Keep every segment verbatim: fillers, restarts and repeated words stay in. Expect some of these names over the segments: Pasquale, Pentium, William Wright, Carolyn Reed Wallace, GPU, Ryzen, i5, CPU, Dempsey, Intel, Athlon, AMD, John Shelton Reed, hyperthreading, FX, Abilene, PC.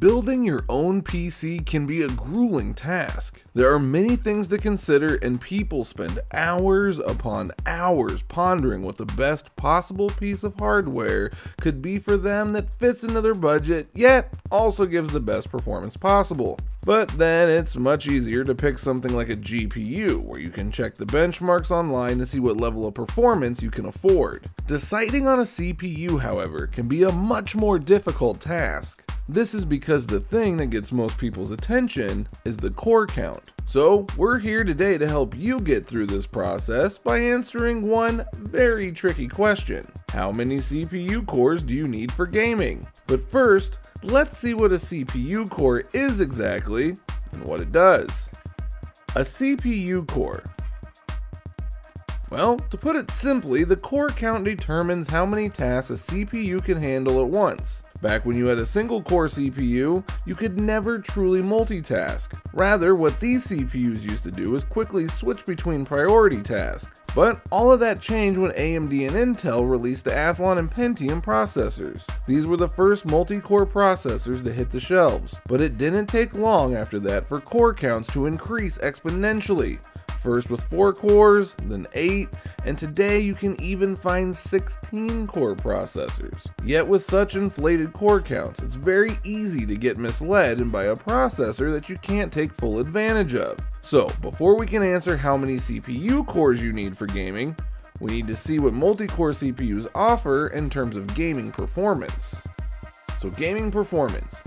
Building your own P C can be a grueling task. There are many things to consider, and people spend hours upon hours pondering what the best possible piece of hardware could be for them that fits into their budget, yet also gives the best performance possible. But then it's much easier to pick something like a G P U, where you can check the benchmarks online to see what level of performance you can afford. Deciding on a C P U, however, can be a much more difficult task. This is because the thing that gets most people's attention is the core count. So we're here today to help you get through this process by answering one very tricky question. How many C P U cores do you need for gaming? But first, let's see what a C P U core is exactly and what it does. A C P U core. Well, to put it simply, the core count determines how many tasks a C P U can handle at once. Back when you had a single core C P U, you could never truly multitask. Rather, what these C P Us used to do is quickly switch between priority tasks. But all of that changed when A M D and Intel released the Athlon and Pentium processors. These were the first multi-core processors to hit the shelves, but it didn't take long after that for core counts to increase exponentially. First with four cores, then eight, and today you can even find sixteen core processors. Yet with such inflated core counts, it's very easy to get misled and buy a processor that you can't take full advantage of. So before we can answer how many C P U cores you need for gaming, we need to see what multi-core C P Us offer in terms of gaming performance. So gaming performance.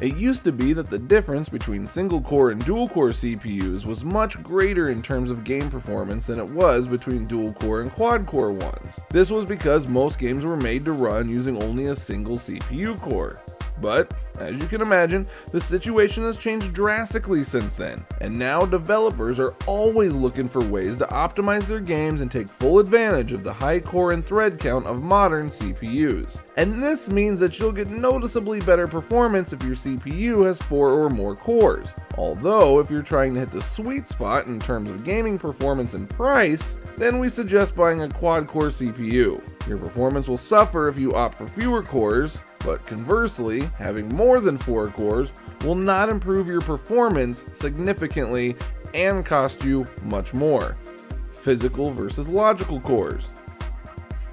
It used to be that the difference between single-core and dual-core C P Us was much greater in terms of game performance than it was between dual-core and quad-core ones. This was because most games were made to run using only a single C P U core. But, as you can imagine, the situation has changed drastically since then, and now developers are always looking for ways to optimize their games and take full advantage of the high core and thread count of modern C P Us. And this means that you'll get noticeably better performance if your C P U has four or more cores. Although, if you're trying to hit the sweet spot in terms of gaming performance and price, then we suggest buying a quad-core C P U. Your performance will suffer if you opt for fewer cores, but conversely, having more than four cores will not improve your performance significantly and cost you much more. Physical versus logical cores.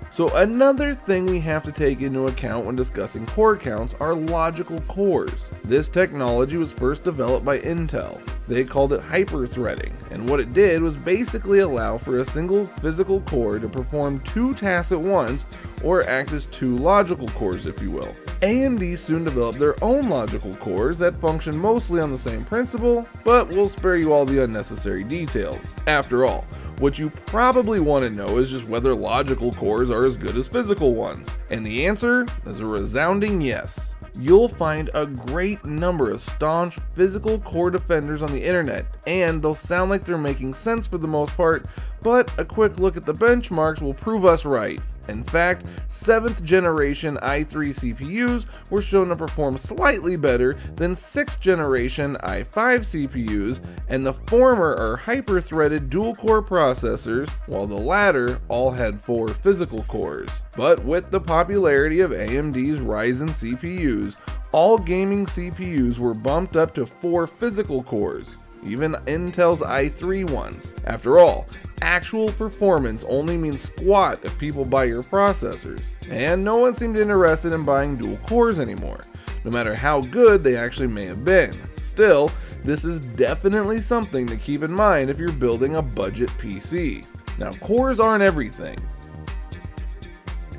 So another thing we have to take into account when discussing core counts are logical cores. This technology was first developed by Intel. They called it hyperthreading, and what it did was basically allow for a single physical core to perform two tasks at once, or act as two logical cores, if you will. A M D soon developed their own logical cores that function mostly on the same principle, but we'll spare you all the unnecessary details. After all, what you probably want to know is just whether logical cores are as good as physical ones, and the answer is a resounding yes. You'll find a great number of staunch physical core defenders on the internet, and they'll sound like they're making sense for the most part, but a quick look at the benchmarks will prove us right. In fact, seventh generation i three C P Us were shown to perform slightly better than sixth generation i five C P Us, and the former are hyper-threaded dual-core processors, while the latter all had four physical cores. But with the popularity of A M D's Ryzen C P Us, all gaming C P Us were bumped up to four physical cores, even Intel's i three ones. After all, actual performance only means squat if people buy your processors, and no one seemed interested in buying dual cores anymore, no matter how good they actually may have been. Still, this is definitely something to keep in mind if you're building a budget P C. Now, cores aren't everything.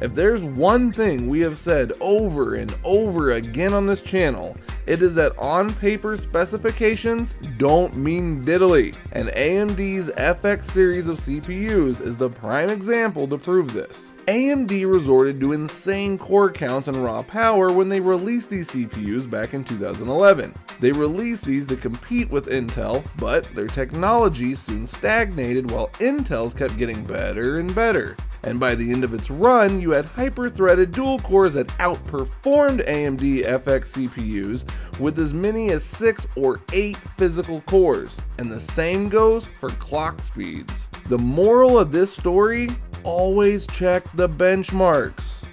If there's one thing we have said over and over again on this channel, it is that on-paper specifications don't mean diddly, and A M D's F X series of C P Us is the prime example to prove this. A M D resorted to insane core counts and raw power when they released these C P Us back in two thousand eleven. They released these to compete with Intel, but their technology soon stagnated while Intel's kept getting better and better. And by the end of its run, you had hyper-threaded dual cores that outperformed A M D F X C P Us with as many as six or eight physical cores. And the same goes for clock speeds. The moral of this story? Always check the benchmarks.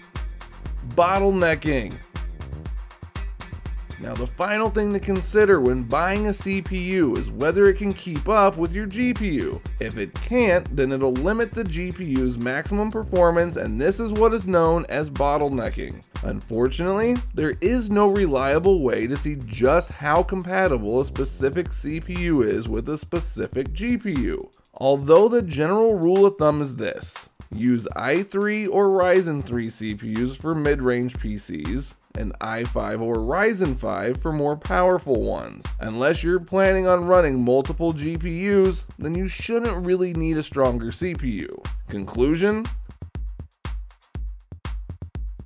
Bottlenecking. Now the final thing to consider when buying a C P U is whether it can keep up with your G P U. If it can't, then it'll limit the G P U's maximum performance, and this is what is known as bottlenecking. Unfortunately, there is no reliable way to see just how compatible a specific C P U is with a specific G P U, although the general rule of thumb is this. Use i three or Ryzen three C P Us for mid-range P Cs, and i five or Ryzen five for more powerful ones. Unless you're planning on running multiple G P Us, then you shouldn't really need a stronger C P U. Conclusion?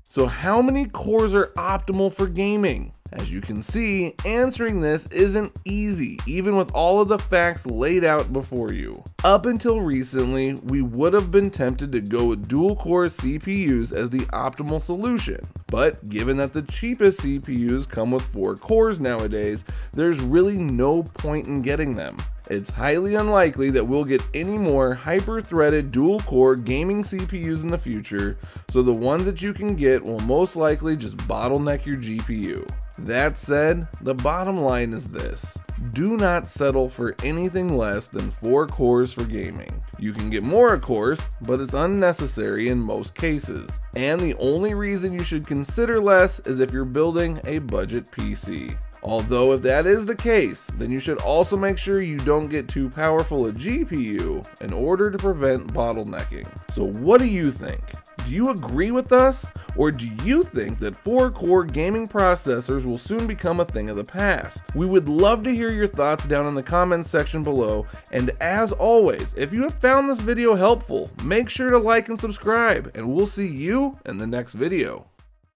So how many cores are optimal for gaming? As you can see, answering this isn't easy, even with all of the facts laid out before you. Up until recently, we would have been tempted to go with dual-core C P Us as the optimal solution. But given that the cheapest C P Us come with four cores nowadays, there's really no point in getting them. It's highly unlikely that we'll get any more hyper-threaded dual-core gaming C P Us in the future, so the ones that you can get will most likely just bottleneck your G P U. That said, the bottom line is this. Do not settle for anything less than four cores for gaming. You can get more, of course, but it's unnecessary in most cases. And the only reason you should consider less is if you're building a budget P C. Although if that is the case, then you should also make sure you don't get too powerful a G P U in order to prevent bottlenecking. So what do you think? Do you agree with us? Or do you think that four-core gaming processors will soon become a thing of the past? We would love to hear your thoughts down in the comments section below, and as always, if you have found this video helpful, make sure to like and subscribe, and we'll see you in the next video.